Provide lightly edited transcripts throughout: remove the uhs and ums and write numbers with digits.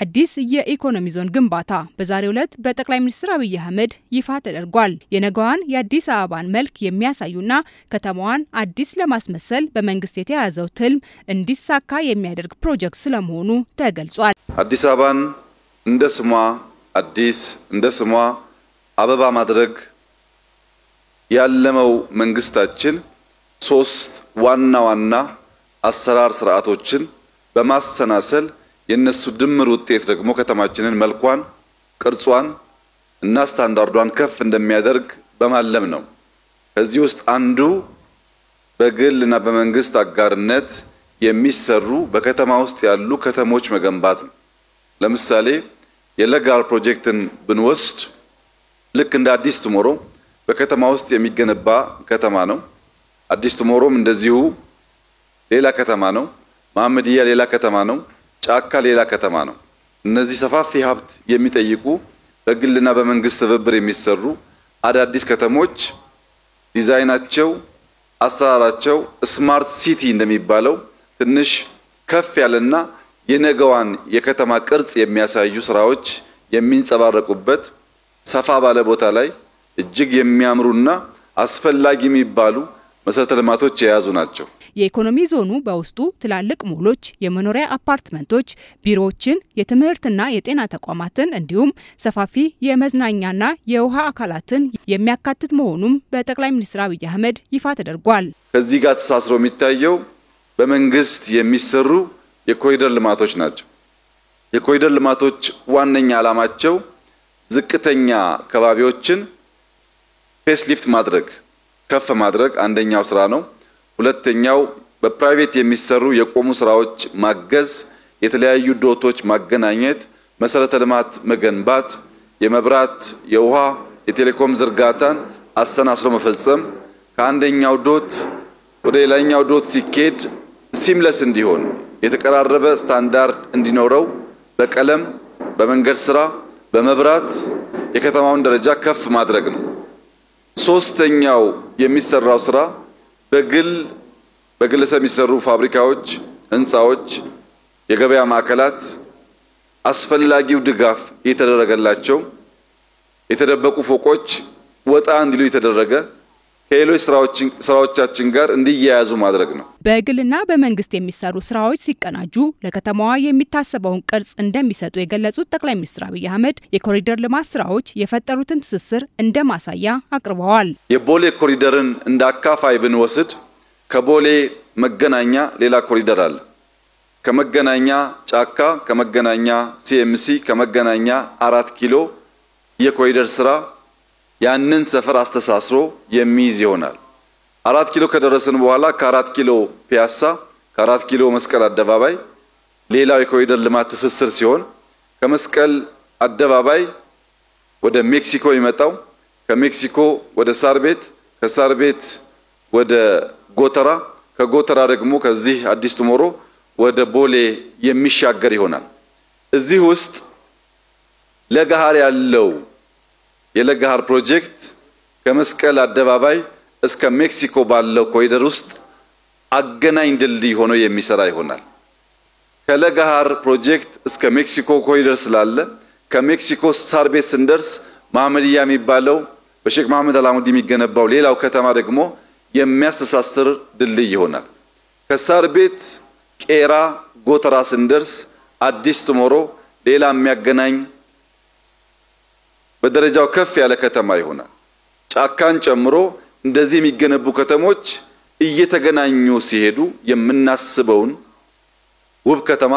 حدیث یه اقتصادمیزون گنباتا. بزاریولت به تقلیم مصرفی همد یفات الرجال. ینگوان یا دیس آبان ملک یمیاسایونا کتمان عدیس لمس مثل به منگسیتی عزوتلم اندیس ساکای میادرگ پروژه سلامونو تقل سوال. عدیس آبان اندسما عدیس اندسما آببا مدرگ یاللمو منگستاتچن سوست واننا اسرار سرعتوچن به ماست سناسل ينسو دمر وتيترق مكتماچن ملكوان قرصوان እና ስታንዳርዷን ከፍ እንደሚያደርግ በማለም ነው ከዚህ ውስጥ አንዱ በግልና በመንግስት አጋርነት የሚሰሩ በከተማ ውስጥ ያሉ ከተሞች መገንባት ነው ለምሳሌ የለጋር ፕሮጀክትን ብንወስድ ልክ እንደ አዲስ ቱሞሮ በከተማ ውስጥ የሚገነባ ከተማ ነው አዲስ ቱሞሮም እንደዚሁ ሌላ ከተማ ነው መሐመድያ ሌላ ከተማ ነው ጫካ ሌላ ከተማ ነው እነዚህ ሰፋፊ ሀብት የሚጠይቁ በግልና በመንግስት ተበብር የሚሰሩ አዳዲስ ከተሞች ዲዛይናቸው አሰራራቸው ስማርት ሲቲ እንደሚባለው ትንሽ ከፍ ያለና የነገዋን የከተማ ቅርጽ የሚያሳዩ ስራዎች የሚንጸባረቁበት ሰፋ ባለ ቦታ ላይ እጅግ የሚያምሩና አስፈላጊ የሚባሉ መሰረተ ልማቶች የያዙ ናቸው የኢኮኖሚ ዞኑ ባውስቱ ትላልቅ ሞሎች የመኖሪያ አፓርትመንቶች ቢሮዎችን የትምህርትና የጤና ተቋማትን እንዲሁም ሰፋፊ የመዝናኛና የውሃ አካላትን የሚያካትት መሆኑን በጠቅላይ ሚኒስትር አብይ አህመድ ይፋ ተደርጓል ከዚህ ጋር ተሳስሮ የሚታየው በመንግስት የሚሰሩ የኮሪደር ልማቶች ናቸው የኮሪደር ልማቶች ዋነኛ ዓላማቸው ዝቅተኛ ከባቢዎችን ፌስ ሊፍት ማድረግ ከፍ ማድረግ አንደኛው ስራ ነው ሁለተኛው በፕራይቬት የሚሰሩ የቆሙ ስራዎች ማገዝ የተለያዩ ዶቶች ማገናኘት መሰረተ ልማት መገንባት የመብራት የውሃ የቴሌኮም ዝርጋታን አስተናስሎ መፈጸም ከአንደኛው ዶት ወደ ሌላኛው ዶት ሲኬድ ሲምለስ እንዲሆን የተቀራረበ ስታንዳርድ እንዲኖረው በቀለም በመንገድ ስራ በመብራት የከተማውን ደረጃ ከፍ ማድረግ ነው ሶስተኛው የሚሰራው ስራ በግለሰብ የሚሰሩ ፋብሪካዎች ህንጻዎች የገበያ ማዕከላት አስፈላጊው ድጋፍ የተደረገላቸው የተደበቁ ፎቆች ወጣ እንዲሉ የተደረገ ሌሎች ስራዎቻችን ጋር እንዲያያዙ ማድረግ ነው በግልና በመንግስት የሚሰሩ ስራዎች ሲቀናጁ ለከተማዋ የሚታሰበውን ቅርጽ እንደሚሰጡ የገለጹት ጠቅላይ ሚኒስትር አብይ አህመድ የኮሪደር ልማት ስራዎች የፈጠሩትን ትስስር እንደማሳያ አቅርበዋል የቦሌ ኮሪደርን እንዳካፋይ ብንወስድ ከቦሌ መገናኛ ሌላ ኮሪደር አለ ከመገናኛ ጫካ ከመገናኛ ሲኤምሲ ከመገናኛ 4 ኪሎ የኮሪደር ስራ ያንን ሰፈር አስተሳስሮ የሚይዝ ይሆናል 4 ኪሎ ከደረሰን በኋላ ከ4 ኪሎ ፒያሳ ከ4 ኪሎ መስቀል አደባባይ ሌላው የኮሪደር ልማት ትስስር ሲሆን ከመስቀል አደባባይ ወደ ሜክሲኮ ይመጣው ከሜክሲኮ ወደ ሳርቤት ከሳርቤት ወደ ጎተራ ከጎተራ ደግሞ ከዚህ አዲስ ቱሞሮ ወደ ቦሌ የሚሻገር ይሆናል እዚህ ውስጥ ለጋሃር ያለው የለጋር ፕሮጀክት ከመስቀል አደባባይ እስከ ሜክሲኮ ባለው ኮሪደር ውስጥ አገናኝ ድልድይ ሆኖ የሚሰራ ይሆናል ከለጋር ፕሮጀክት እስከ ሜክሲኮ ኮሪደር ስላለ ከሜክሲኮ ሳርቤት እንደርስ ማመድያ የሚባለው በሼክ መሐመድ አላሙዲ የሚገነባው ሌላው ከተማ ደግሞ የሚያስተሳስር ድልድይ ይሆናል ከሳርቤት ቄራ ጎተራስ እንደርስ አዲስ ቱሞሮ ሌላ የሚያገናኝ በደረጃው ከፍ ያለ ከተማ ይሆናል ጫካን ጨምሮ እንደዚህ የሚገነቡ ከተሞች እየተገናኙ ሲሄዱ የምናስበውን ውብ ከተማ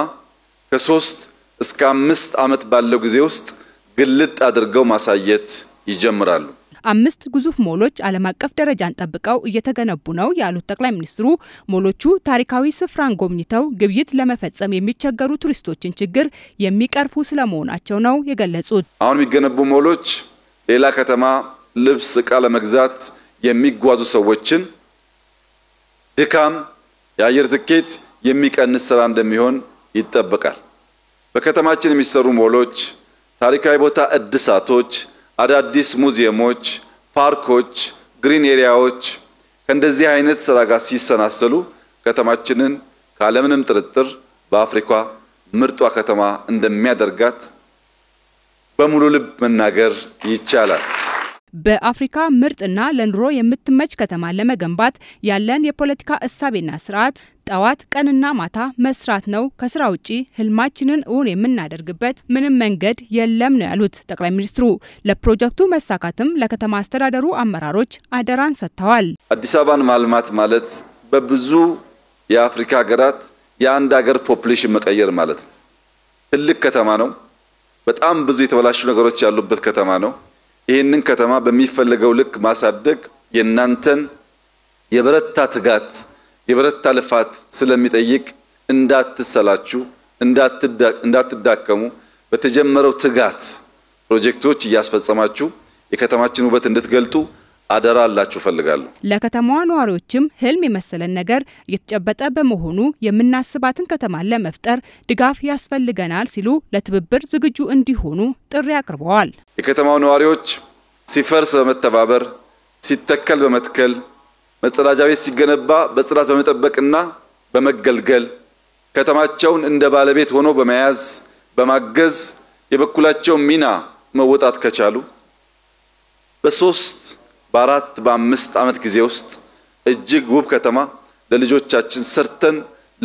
ከ3 እስከ 5 ዓመት ባለው ጊዜ ውስጥ ግልጥ አድርገው ማሳየት ይጀምራሉ አምስት ጉዙፍ ሞሎች ዓለም አቀፍ ደረጃን ጠብቀው እየተገነቡ ነው ያሉት ጠቅላይ ሚኒስትሩ ሞሎቹ ታሪካዊ ስፍራን ጎብኝተው ግብይት ለመፈጸም የሚቸገሩ ቱሪስቶችን ችግር የሚቀርፉ ስለመሆናቸው ነው የገለጹት አሁን የሚገነቡ ሞሎች ሌላ ከተማ ልብስ ዕቃ ለመግዛት የሚጓዙ ሰዎችን ድካም የአየር ትኬት የሚቀንስ ስራ እንደሚሆን ይጠበቃል በከተማችን የሚሰሩ ሞሎች ታሪካዊ ቦታ እድሳቶች አዳዲስ ሙዚየሞች ፓርኮች ግሪን ኤሪያዎች ከእንደዚህ አይነት ስራ ጋር ሲሰናሰሉ ከተማችንን ካለምንም ጥርጥር በአፍሪካ مرتوى كتما اندميا درقات بمولو لب من ناقر يتشالا በአፍሪካ ምርጥና ለንሮ የምትመች ከተማ ለመገንባት ያለን የፖለቲካ እሳቤና ስርዓት ጣዋት ቀንና ማታ መስራት ነው ከስራ ውጪ ህልማችንን እውን የምናደርግበት ምንም መንገድ የለም ነው ያሉት ጠቅላይ ሚኒስትሩ ለፕሮጀክቱ መሳካትም ለከተማ አስተዳደሩ አመራሮች አደራን ሰጥተዋል አዲስ አበባን ማልማት ማለት በብዙ የአፍሪካ ሀገራት የአንድ ሀገር ፖፑሌሽን መቀየር ማለት ነው ትልቅ ከተማ ነው በጣም ብዙ የተበላሹ ነገሮች ያሉበት ከተማ ነው ይህንን ከተማ በሚፈልገው ልክ ማሳደግ የናንተን የበረታ ትጋት የበረታ ልፋት ስለሚጠይቅ እንዳትሰላቹ እንዳትዳከሙ በተጀመረው ትጋት ፕሮጀክቶች ያስፈጸማችሁ የከተማችን ውበት እንድትገልጡ አደራላችሁ ፈልጋለሁ ለከተማዋ ነዋሪዎችም ህልም የመሰለን ነገር የተጨበጠ በመሆኑ የምናስባትን ከተማ ለመፍጠር ድጋፍ ያስፈልገናል ሲሉ ለትብብር ዝግጁ እንዲሆኑ ጥሪ አቅርበዋል የከተማው ነዋሪዎች ሲፈርስ በመተባበር ሲተከል በመትከል መጽራጃዊ ሲገነባ በጽራት በመጠበቅና በመገልገል ከተማቸውን እንደ ባለቤት ሆኖ በመያዝ በማገዝ የበኩላቸው ሚና መወጣት ከቻሉ በሶስት በአራት በአምስት አመት ጊዜ ውስጥ እጅግ ውብ ከተማ ለልጆቻችን ሰርተን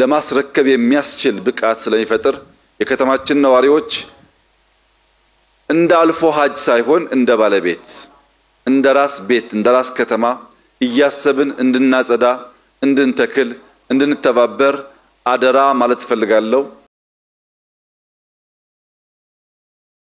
ለማስረከብ የሚያስችል ብቃት ስለሚፈጥር የከተማችን ነዋሪዎች እንደ አልፎ ሀጅ ሳይሆን እንደ ባለቤት እንደ ራስ ቤት እንደ ራስ ከተማ እያሰብን እንድናጸዳ እንድንተክል እንድንተባበር አደራ ማለት ፈልጋለሁ